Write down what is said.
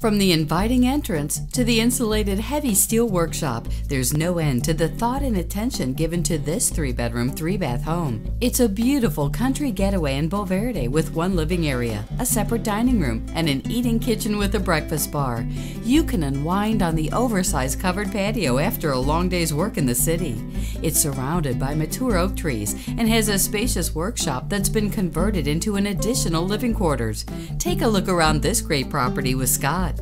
From the inviting entrance to the insulated heavy steel workshop, there's no end to the thought and attention given to this 3-bedroom, 3-bath home. It's a beautiful country getaway in Bulverde with one living area, a separate dining room, and an eating kitchen with a breakfast bar. You can unwind on the oversized covered patio after a long day's work in the city. It's surrounded by mature oak trees and has a spacious workshop that's been converted into an additional living quarters. Take a look around this great property with Scott.